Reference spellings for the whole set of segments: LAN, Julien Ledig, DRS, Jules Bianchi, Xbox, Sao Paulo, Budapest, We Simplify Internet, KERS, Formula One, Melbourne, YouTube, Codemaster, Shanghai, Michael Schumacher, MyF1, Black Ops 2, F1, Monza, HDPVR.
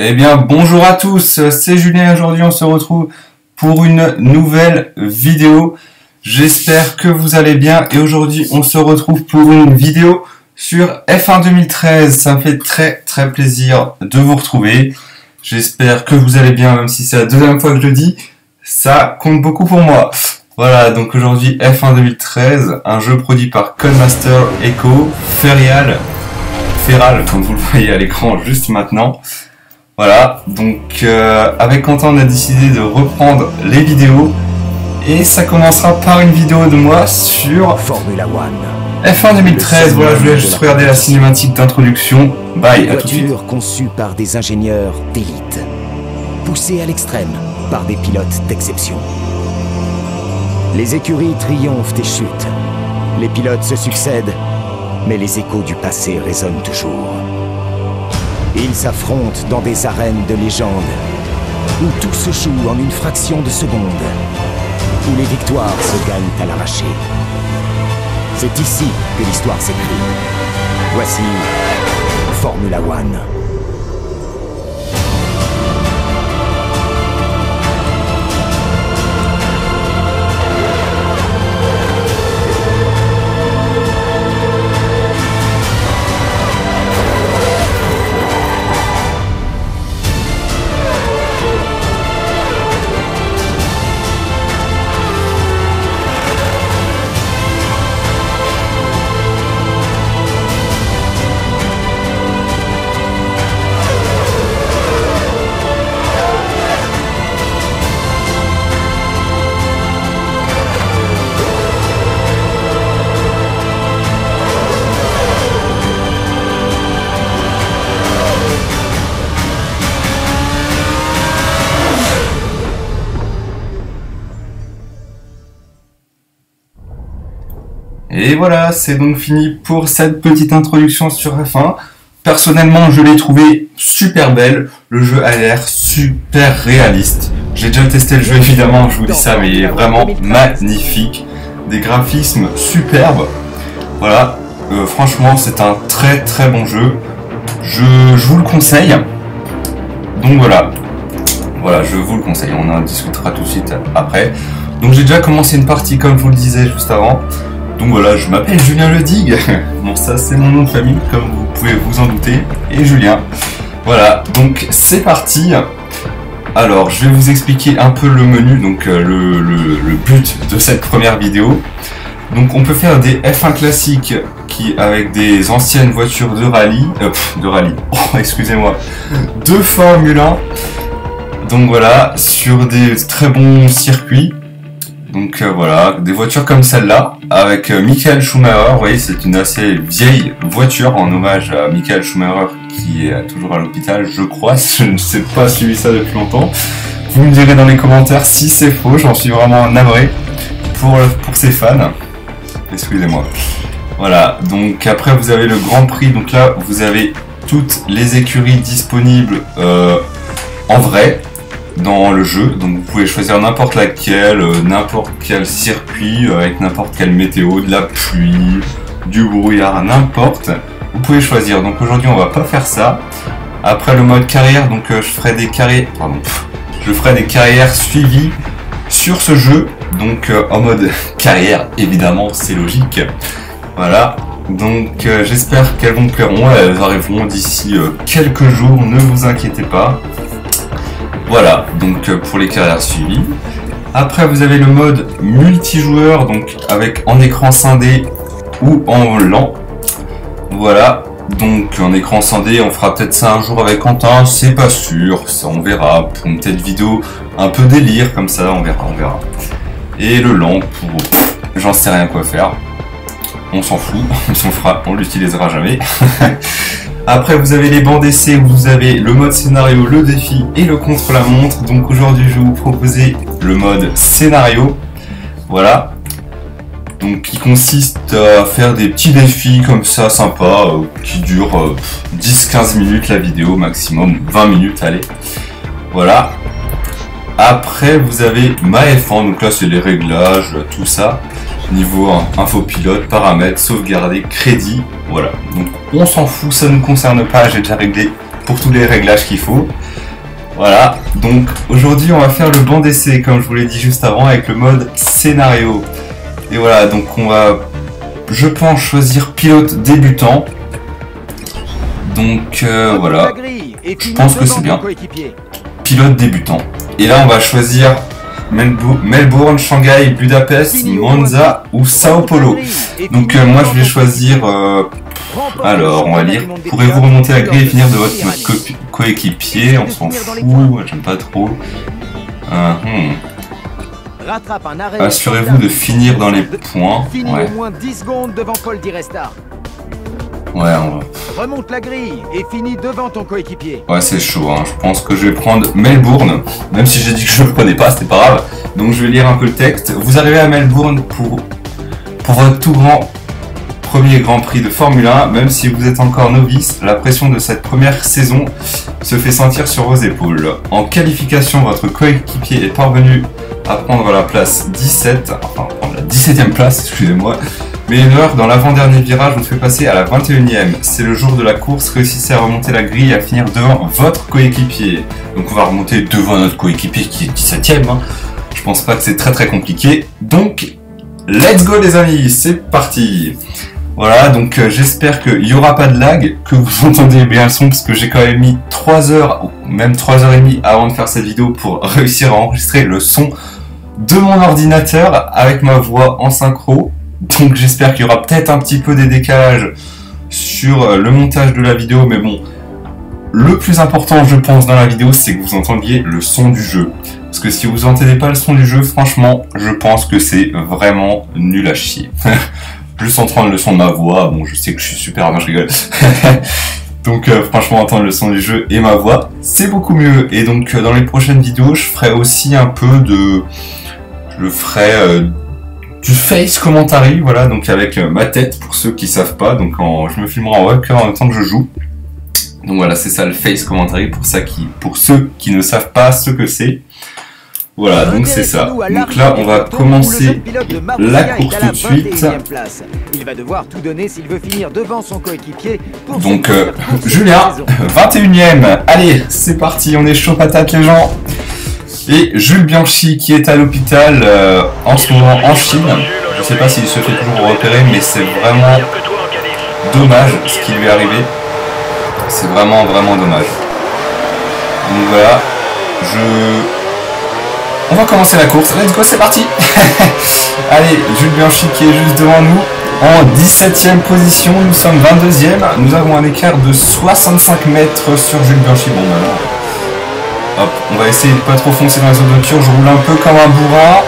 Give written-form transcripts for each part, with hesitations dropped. Eh bien, bonjour à tous, c'est Julien. Aujourd'hui, on se retrouve pour une nouvelle vidéo. J'espère que vous allez bien. Et aujourd'hui, on se retrouve pour une vidéo sur F1 2013. Ça me fait très plaisir de vous retrouver. J'espère que vous allez bien, même si c'est la deuxième fois que je le dis. Ça compte beaucoup pour moi. Voilà, donc aujourd'hui, F1 2013, un jeu produit par Codemaster, Echo, Feral, comme vous le voyez à l'écran juste maintenant. Voilà, donc avec Quentin on a décidé de reprendre les vidéos et ça commencera par une vidéo de moi sur Formula One. F1 2013, voilà, je voulais juste regarder la cinématique d'introduction. Bye, à tout de suite. Une voiture conçue par des ingénieurs d'élite, poussée à l'extrême par des pilotes d'exception. Les écuries triomphent et chutent, les pilotes se succèdent, mais les échos du passé résonnent toujours. Ils s'affrontent dans des arènes de légende, où tout se joue en une fraction de seconde, où les victoires se gagnent à l'arraché. C'est ici que l'histoire s'écrit. Voici Formula One. Et voilà, c'est donc fini pour cette petite introduction sur F1. Personnellement, je l'ai trouvé super belle. Le jeu a l'air super réaliste. J'ai déjà testé le jeu, évidemment, je vous dis ça, mais il est vraiment magnifique. Des graphismes superbes. Voilà, franchement, c'est un très bon jeu. Je vous le conseille. Donc voilà. Voilà, je vous le conseille. On en discutera tout de suite après. Donc j'ai déjà commencé une partie, comme je vous le disais juste avant. Donc voilà, je m'appelle Julien Ledig, bon ça c'est mon nom de famille comme vous pouvez vous en douter, et Julien. Voilà, donc c'est parti. Alors je vais vous expliquer un peu le menu, donc le but de cette première vidéo. Donc on peut faire des F1 classiques qui avec des anciennes voitures de rallye, de Formule 1. Donc voilà, sur des très bons circuits. Donc voilà, des voitures comme celle-là, avec Michael Schumacher, vous voyez c'est une assez vieille voiture en hommage à Michael Schumacher qui est toujours à l'hôpital, je crois, je ne sais pas suivi ça depuis longtemps. Vous me direz dans les commentaires si c'est faux, j'en suis vraiment navré pour ses fans, excusez-moi. Voilà, donc après vous avez le Grand Prix, donc là vous avez toutes les écuries disponibles en vrai. Dans le jeu, donc vous pouvez choisir n'importe laquelle, n'importe quel circuit, avec n'importe quelle météo, de la pluie, du brouillard, n'importe. Vous pouvez choisir, donc aujourd'hui on va pas faire ça. Après le mode carrière, donc je ferai des carrières suivies sur ce jeu, donc en mode carrière, évidemment, c'est logique. Voilà, donc j'espère qu'elles vous plairont, elles arriveront d'ici quelques jours, ne vous inquiétez pas. Voilà, donc pour les carrières suivies. Après, vous avez le mode multijoueur, donc avec en écran scindé ou en LAN. Voilà, donc en écran scindé, on fera peut-être ça un jour avec Quentin, c'est pas sûr, ça on verra. Pour une petite vidéo un peu délire, comme ça, on verra. Et le LAN pour... j'en sais rien quoi faire. On s'en fout, on s'en fera, on l'utilisera jamais. Après vous avez les bancs d'essai où vous avez le mode scénario, le défi et le contre-la-montre. Donc aujourd'hui je vais vous proposer le mode scénario. Voilà. Donc qui consiste à faire des petits défis comme ça sympa qui durent 10-15 minutes la vidéo maximum, 20 minutes allez. Voilà. Après vous avez MyF1, donc là c'est les réglages, tout ça. Niveau info pilote, paramètres, sauvegarder, crédit, voilà. Donc on s'en fout, ça ne nous concerne pas, j'ai déjà réglé pour tous les réglages qu'il faut. Voilà, donc aujourd'hui on va faire le banc d'essai comme je vous l'ai dit juste avant avec le mode scénario. Et voilà, donc on va, je pense, choisir pilote débutant. Donc voilà, je pense que c'est bien. Pilote débutant. Et là on va choisir Melbourne, Shanghai, Budapest, Monza ou Sao Paulo. Donc moi je vais choisir... alors on va lire. Pourrez-vous remonter la grille et finir de votre coéquipier? On s'en fout, j'aime pas trop. Assurez-vous de finir dans les points. Ouais. Ouais, on va. Remonte la grille et finis devant ton coéquipier. Ouais, c'est chaud, hein. Je pense que je vais prendre Melbourne. Même si j'ai dit que je ne le prenais pas, c'était pas grave. Donc je vais lire un peu le texte. Vous arrivez à Melbourne pour votre tout grand premier Grand Prix de Formule 1. Même si vous êtes encore novice, la pression de cette première saison se fait sentir sur vos épaules. En qualification, votre coéquipier est parvenu à prendre la place 17, enfin prendre la 17e place, excusez-moi. Mais une heure dans l'avant-dernier virage vous fait passer à la 21e. C'est le jour de la course, réussissez à remonter la grille et à finir devant votre coéquipier. Donc on va remonter devant notre coéquipier qui est 17e. Hein. Je pense pas que c'est très compliqué. Donc, let's go les amis, c'est parti. Voilà, donc j'espère qu'il n'y aura pas de lag, que vous entendez bien le son, parce que j'ai quand même mis 3 heures, ou même 3h30 avant de faire cette vidéo pour réussir à enregistrer le son de mon ordinateur avec ma voix en synchro. Donc j'espère qu'il y aura peut-être un petit peu des décalages sur le montage de la vidéo, mais bon, le plus important je pense dans la vidéo c'est que vous entendiez le son du jeu. Parce que si vous n'entendez pas le son du jeu, franchement, je pense que c'est vraiment nul à chier. Plus entendre le son de ma voix, bon je sais que je suis super, non je rigole. Donc franchement entendre le son du jeu et ma voix, c'est beaucoup mieux. Et donc dans les prochaines vidéos, je ferai aussi un peu de... Je ferai... du face commentary, voilà, donc avec ma tête pour ceux qui savent pas, donc je me filmerai en webcam en même temps que je joue. Donc voilà, c'est ça le face commentary pour ceux qui ne savent pas ce que c'est. Voilà, donc c'est ça. Donc là, on va commencer la course tout de suite. Il va devoir tout donner s'il veut finir devant son coéquipier. Donc Julien, 21ème. Allez, c'est parti, on est chaud patate les gens. Et Jules Bianchi qui est à l'hôpital en ce moment en Chine. Je ne sais pas s'il se fait toujours repérer, mais c'est vraiment dommage ce qui lui est arrivé. C'est vraiment dommage. Donc voilà, on va commencer la course. Let's go, c'est parti. Allez, Jules Bianchi qui est juste devant nous en 17e position. Nous sommes 22e. Nous avons un écart de 65 mètres sur Jules Bianchi. Bon, maintenant... Hop, on va essayer de pas trop foncer dans les zones de tir, je roule un peu comme un bourrin.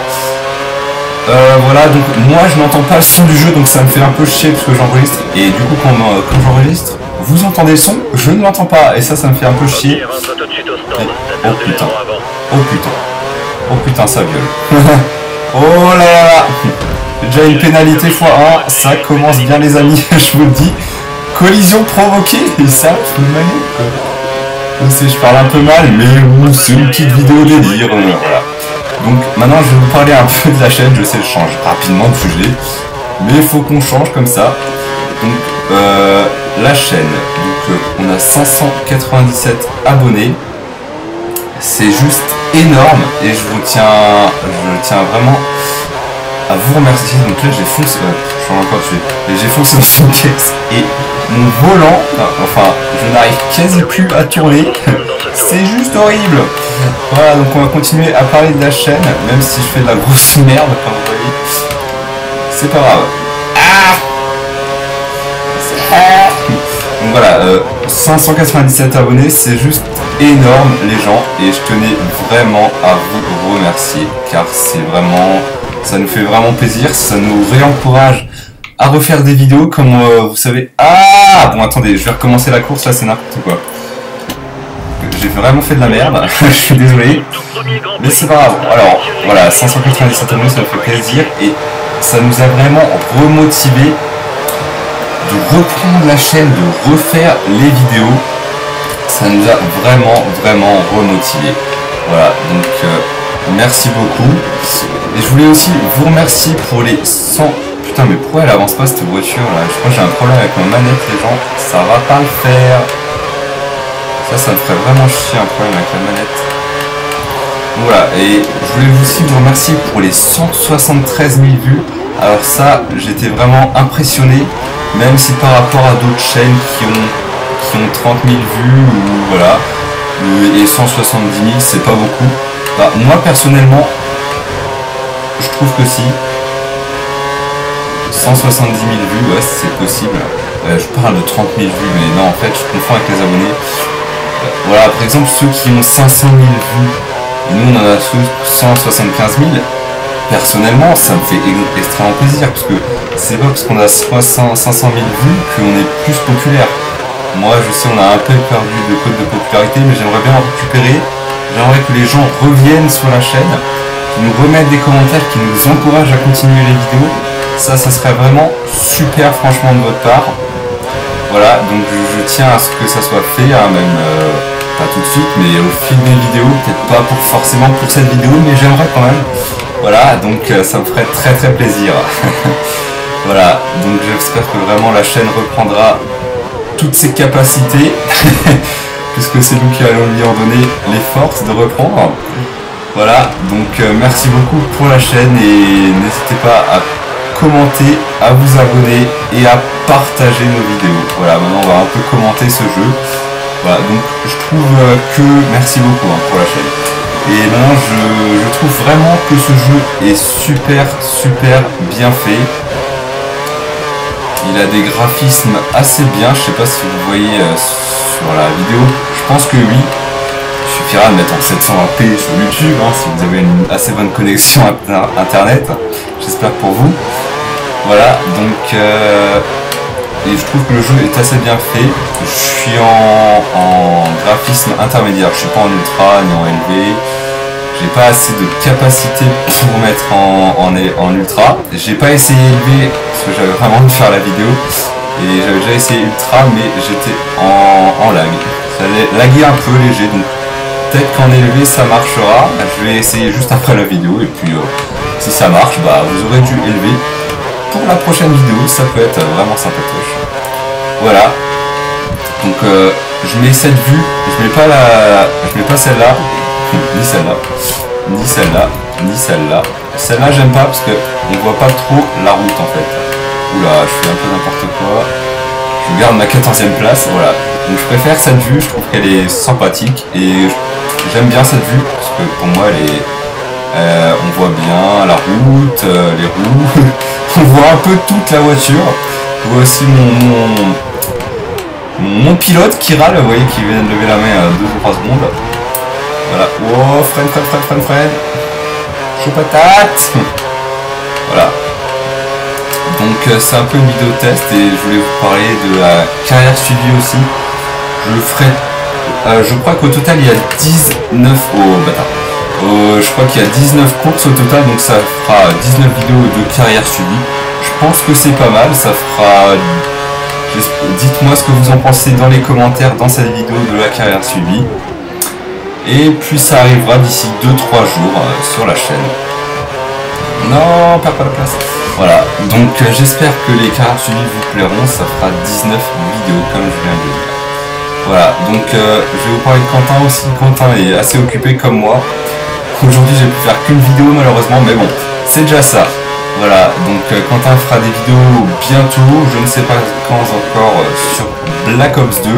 Voilà, donc moi je n'entends pas le son du jeu, donc ça me fait un peu chier parce que j'enregistre. Et du coup quand j'enregistre, vous entendez le son, je ne l'entends pas. Et ça me fait un peu chier. Oh putain, oh putain, oh putain ça viole. Oh là là là. Déjà une pénalité x1, ça commence bien les amis, je vous le dis. Collision provoquée, et ça, je me manie quoi. Je sais, je parle un peu mal, mais c'est une petite vidéo délire, voilà. Donc maintenant je vais vous parler un peu de la chaîne, je sais, je change rapidement de sujet, mais il faut qu'on change comme ça. Donc la chaîne, donc, on a 597 abonnés, c'est juste énorme, et je tiens vraiment à vous remercier. Donc là j'ai foncé, je change encore de sujet, et j'ai foncé dans une caisse, et... Mon volant, enfin, je n'arrive quasi plus à tourner, c'est juste horrible. Voilà, donc on va continuer à parler de la chaîne, même si je fais de la grosse merde, comme vous voyez. C'est pas grave. Ah, donc voilà, 597 abonnés, c'est juste énorme les gens, et je tenais vraiment à vous remercier, car c'est vraiment, ça nous fait vraiment plaisir, ça nous réencourage à refaire des vidéos comme vous savez. Ah bon, attendez, je vais recommencer la course là, c'est n'importe quoi, j'ai vraiment fait de la merde. Je suis désolé, mais c'est pas grave. Alors voilà, 597 abonnés, ça me fait plaisir et ça nous a vraiment remotivé de reprendre la chaîne, de refaire les vidéos, ça nous a vraiment remotivé. Voilà, donc merci beaucoup. Et je voulais aussi vous remercier pour les 100. Putain, mais pourquoi elle avance pas cette voiture là? Je crois que j'ai un problème avec ma manette les gens, ça va pas le faire. Ça me ferait vraiment chier un problème avec la manette. Voilà, et je voulais aussi vous remercier pour les 173 000 vues. Alors ça, j'étais vraiment impressionné, même si par rapport à d'autres chaînes qui ont 30 000 vues, ou voilà, et 170 000, c'est pas beaucoup. Bah, moi, personnellement, je trouve que si. 170 000 vues, ouais, c'est possible. Je parle de 30 000 vues, mais non, en fait, je confonds avec les abonnés. Voilà, par exemple, ceux qui ont 500 000 vues, nous, on en a 175 000. Personnellement, ça me fait extrêmement plaisir, parce que c'est pas parce qu'on a 500 000 vues qu'on est plus populaire. Moi, je sais, on a un peu perdu de code de popularité, mais j'aimerais bien en récupérer. J'aimerais que les gens reviennent sur la chaîne, qu'ils nous remettent des commentaires, qu'ils nous encouragent à continuer les vidéos. Ça serait vraiment super, franchement, de votre part. Voilà, donc je tiens à ce que ça soit fait, hein, même pas tout de suite, mais au fil des vidéos, peut-être pas pour, forcément pour cette vidéo, mais j'aimerais quand même. Voilà, donc ça me ferait très très plaisir. Voilà, donc j'espère que vraiment la chaîne reprendra toutes ses capacités, puisque c'est nous qui allons lui en donner les forces de reprendre. Voilà, donc merci beaucoup pour la chaîne et n'hésitez pas à commenter, à vous abonner et à partager nos vidéos. Voilà, maintenant on va un peu commenter ce jeu. Voilà, donc je trouve que merci beaucoup hein, pour la chaîne. Et non, je trouve vraiment que ce jeu est super, super bien fait. Il a des graphismes assez bien. Je sais pas si vous voyez sur la vidéo. Je pense que oui. Il suffira de mettre en 720p sur YouTube hein, si vous avez une assez bonne connexion à Internet. J'espère pour vous. Voilà, donc... et je trouve que le jeu est assez bien fait. Je suis en graphisme intermédiaire, je suis pas en ultra ni en élevé. J'ai pas assez de capacité pour mettre en ultra. J'ai pas essayé élevé parce que j'avais vraiment envie de faire la vidéo. Et j'avais déjà essayé ultra mais j'étais en lag. Ça allait laguer un peu léger donc peut-être qu'en élevé ça marchera. Je vais essayer juste après la vidéo et puis si ça marche bah vous aurez dû élever. Pour la prochaine vidéo, ça peut être vraiment sympatoche. Voilà. Donc je mets cette vue, je mets pas celle-là, ni celle-là, ni celle-là, ni celle-là. Celle-là j'aime pas parce que on voit pas trop la route en fait. Oula, je fais un peu n'importe quoi. Je garde ma 14e place, voilà. Donc je préfère cette vue, je trouve qu'elle est sympathique et j'aime bien cette vue parce que pour moi elle est. On voit bien la route, les roues, on voit un peu toute la voiture. On voit aussi mon pilote qui râle, vous voyez, qui vient de lever la main à 2 ou 3 secondes. Voilà, oh, freine, chaud patate. Voilà. Donc c'est un peu une vidéo test et je voulais vous parler de la carrière suivie aussi. Je ferai, je crois qu'au total il y a 19 au bâtard. Je crois qu'il y a 19 courses au total, donc ça fera 19 vidéos de carrière suivie. Je pense que c'est pas mal, ça fera... Dites-moi ce que vous en pensez dans les commentaires dans cette vidéo de la carrière suivie. Et puis ça arrivera d'ici 2-3 jours sur la chaîne. Non, perds pas la place. Voilà, donc j'espère que les carrières suivies vous plairont, ça fera 19 vidéos comme je viens de le dire. Voilà, donc je vais vous parler de Quentin aussi. Quentin est assez occupé comme moi. Aujourd'hui j'ai pu faire qu'une vidéo malheureusement mais bon c'est déjà ça. Voilà donc Quentin fera des vidéos bientôt, je ne sais pas quand encore sur Black Ops 2.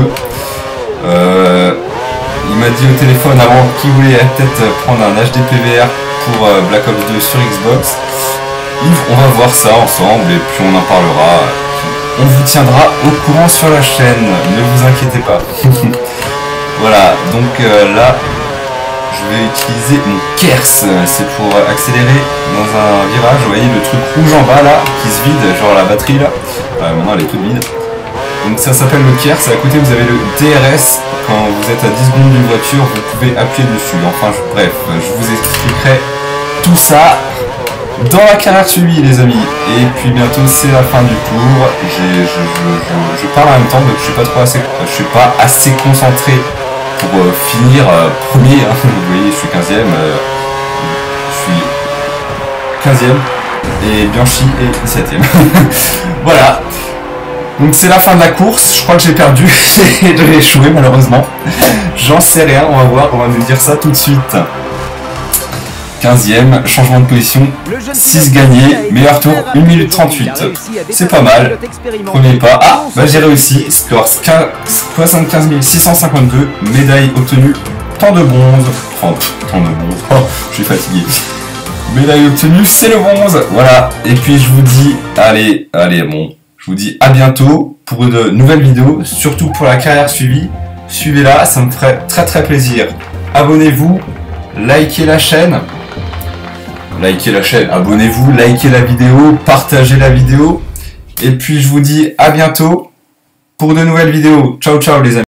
Il m'a dit au téléphone avant qu'il voulait peut-être prendre un HDPVR pour Black Ops 2 sur Xbox. On va voir ça ensemble et puis on en parlera. On vous tiendra au courant sur la chaîne, ne vous inquiétez pas. Voilà donc là je vais utiliser mon KERS, c'est pour accélérer dans un virage, vous voyez le truc rouge en bas là, qui se vide, genre la batterie là, maintenant elle est toute vide. Donc ça s'appelle le KERS, à côté vous avez le DRS, quand vous êtes à 10 secondes d'une voiture, vous pouvez appuyer dessus, enfin bref, je vous expliquerai tout ça dans la carrière suivie les amis. Et puis bientôt c'est la fin du tour, je parle en même temps donc je suis pas assez concentré pour finir premier, hein. Vous voyez je suis 15e, et Bianchi est 17e. Voilà, Donc c'est la fin de la course, je crois que j'ai perdu et j'ai échoué malheureusement. J'en sais rien, on va voir, on va vous dire ça tout de suite. 15ème, changement de position, 6 gagnés, meilleur tour, 1 minute 38. C'est pas mal, premier pas. Ah, bah j'ai réussi, score 75 652, médaille obtenue, temps de bronze. Oh, temps de bronze, oh, je suis fatigué. Médaille obtenue, c'est le bronze, voilà. Et puis je vous dis, allez, allez, bon, je vous dis à bientôt pour une nouvelle vidéo, surtout pour la carrière suivie. Suivez-la, ça me ferait très plaisir. Abonnez-vous, likez la chaîne. Abonnez-vous, likez la vidéo, partagez la vidéo. Et puis je vous dis à bientôt pour de nouvelles vidéos. Ciao, ciao les amis.